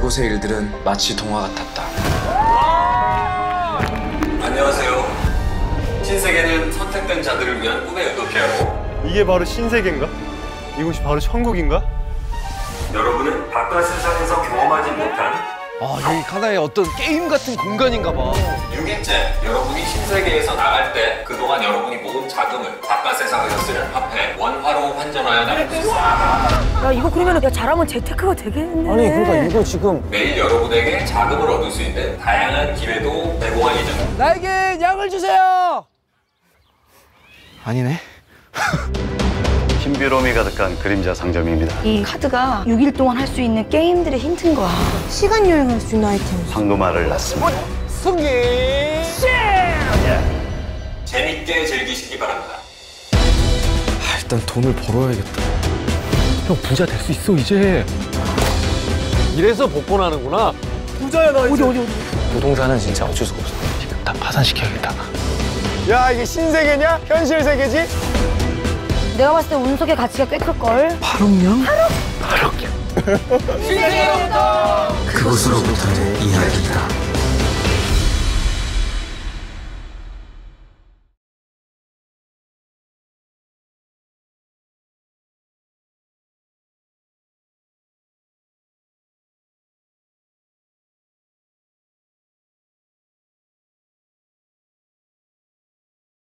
그곳의 일들은 마치 동화 같았다. 안녕하세요. 신세계는 선택된 자들을 위한 꿈의 유토피아고. 이게 바로 신세계인가? 이곳이 바로 천국인가? 여러분은 바깥 세상에서 경험하지 못한, 아, 여기 하나의 어떤 게임 같은 공간인가 봐. 6일째, 여러분이 신세계에서 나갈 때 그동안 여러분이 모은 자금을 바깥 세상에서 쓰는 화폐 원화로 환전하여 나갈 수 있습니다. 야, 이거 그러면 야, 잘하면 재테크가 되겠네. 아니, 그러니까 이거 지금 매일 여러분에게 자금을 얻을 수 있는 다양한 기회도 제공할 예정입니다. 나에게 양을 주세요! 아니네. 신비로움이 가득한 그림자 상점입니다. 이 카드가 6일 동안 할 수 있는 게임들의 힌트인 거야. 시간 여행할 수 있는 아이템. 황금알을 낳습니다. 승리! 재밌게 즐기시기 바랍니다. 아, 일단 돈을 벌어야겠다. 형 부자 될 수 있어 이제. 이래서 복권하는구나. 부자야 나 이제. 어디. 부동산은 진짜 어쩔 수가 없어. 지금 다 파산시켜야겠다. 야, 이게 신세계냐? 현실 세계지? 내가 봤을 때 운석의 가치가 꽤 클걸? 8억량? 8억! 8억량! 신세계로부터! 그곳으로부터의 이야기다.